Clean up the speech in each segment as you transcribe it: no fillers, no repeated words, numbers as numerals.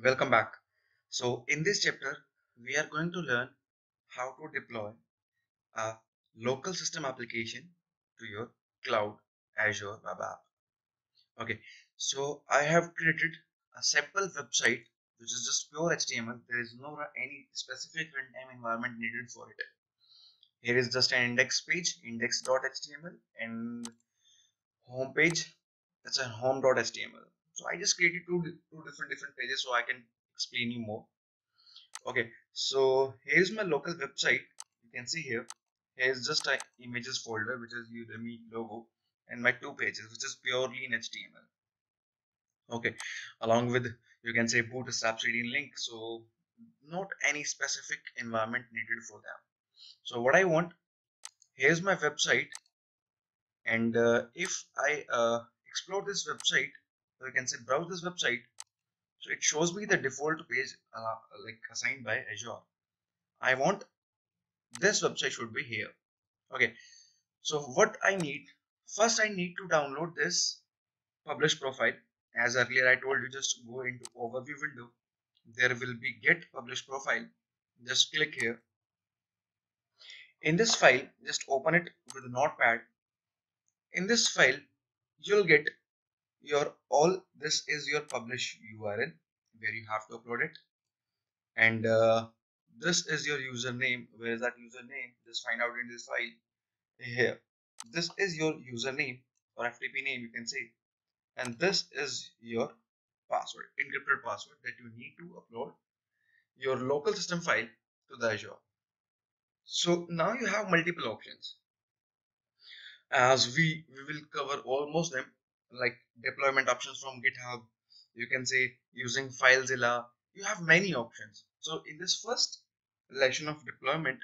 Welcome back. So in this chapter we are going to learn how to deploy a local system application to your cloud Azure web app. Okay, so I have created a simple website which is just pure HTML. There is no any specific runtime environment needed for it. Here is just an index page, index.html, and home page, that's a home.html. So I just created two different pages so I can explain you more. Okay, so here's my local website. You can see here, here's just an images folder which is Udemy logo and my two pages which is purely in HTML. Okay, along with you can say bootstrap cd link, so not any specific environment needed for them. So what I want, here's my website, and if I explore this website, so you can say browse this website, so it shows me the default page like assigned by Azure. I want this website should be here. Okay, so what I need, first I need to download this publish profile. As earlier I told you, just go into overview window, there will be get publish profile, just click here. In this file, just open it with Notepad. In this file you'll get your all, this is your publish URL where you have to upload it, and this is your username. Where is that username? Just find out in this file. Here, this is your username or FTP name, you can say, and this is your password, encrypted password that you need to upload your local system file to the Azure. So now you have multiple options, as we will cover almost them, like deployment options from GitHub, you can say using FileZilla. You have many options. So in this first lesson of deployment,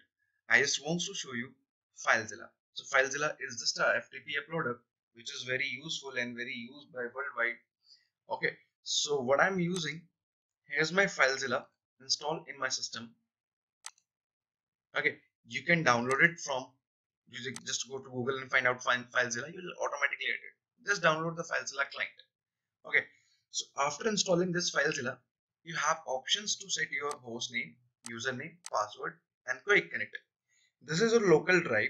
I just want to show you FileZilla. So FileZilla is just a FTP uploader which is very useful and very used by worldwide. Okay, so what I'm using, here's my FileZilla installed in my system. Okay, you can download it from, you just go to Google and find out FileZilla, you will automatically get it. Just download the FileZilla client. Okay, so after installing this FileZilla, you have options to set your host name, username, password, and quick connect. This is your local drive,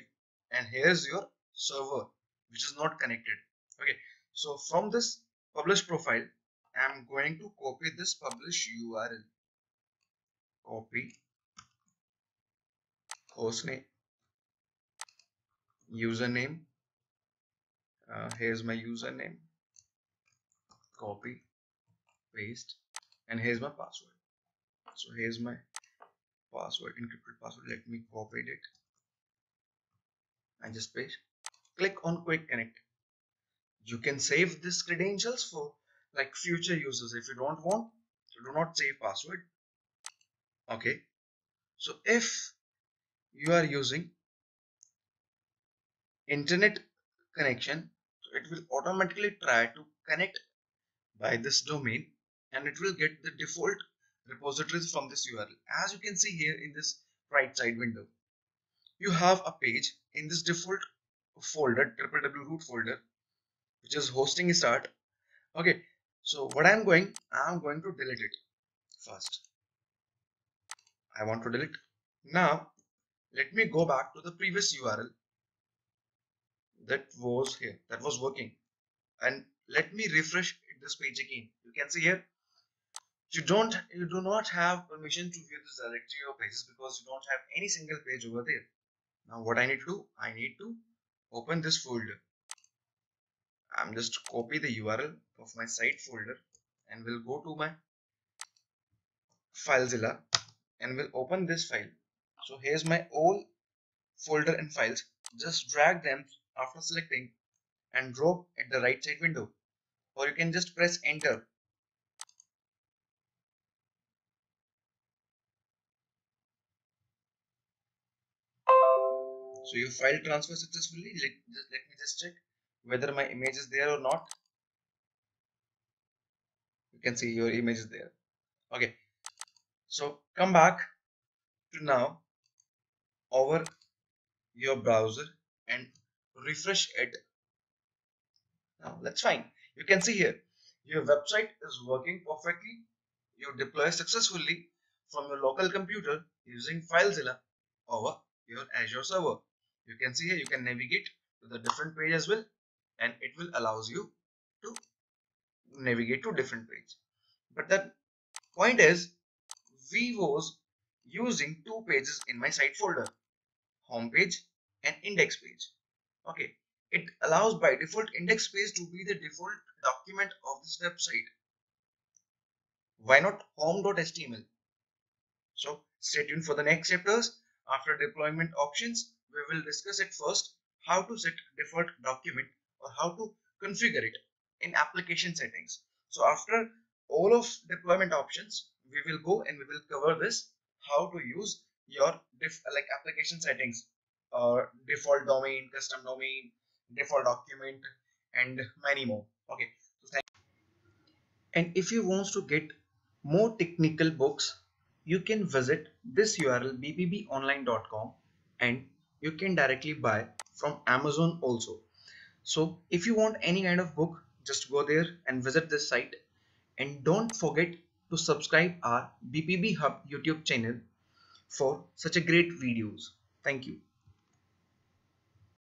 and here's your server which is not connected. Okay, so from this publish profile, I'm going to copy this publish URL. Copy hostname, username. Here's my username, copy, paste, and here's my password. So here's my password, encrypted password. Let me copy it and just paste. Click on quick connect. You can save this credentials for like future users if you don't want. So do not save password. Okay, so if you are using internet connection, so it will automatically try to connect by this domain, and it will get the default repositories from this URL. As you can see here in this right side window, you have a page in this default folder, www root folder, which is hosting start. Okay, so what I'm going to delete it first. I want to delete. Now let me go back to the previous URL that was here, that was working, and let me refresh this page again. You can see here, you do not have permission to view this directory of pages because you don't have any single page over there. Now what I need to do, I need to open this folder. I'm just copy the URL of my site folder, and we'll go to my FileZilla and we'll open this file. So here's my old folder and files. Just drag them after selecting and drop at the right side window, or you can just press enter. So your file transfer successfully. Let me just check whether my image is there or not. You can see your image is there. Okay, so come back to now over your browser and refresh it. Now that's fine. You can see here your website is working perfectly. you deploy successfully from your local computer using FileZilla over your Azure server. You can see here you can navigate to the different page as well, and it will allows you to navigate to different page. But the point is, we was using two pages in my site folder, home page and index page. Okay, it allows by default index page to be the default document of this website. Why not home.html? So stay tuned for the next chapters. After deployment options, we will discuss it first, how to set default document or how to configure it in application settings. So after all of deployment options, we will go and we will cover this, how to use your application settings or default domain, custom domain, default document and many more. Okay, so thank you. And if you want to get more technical books, you can visit this URL bpbonline.com and you can directly buy from Amazon also. So if you want any kind of book, just go there and visit this site, and don't forget to subscribe our bpb hub YouTube channel for such a great videos. Thank you.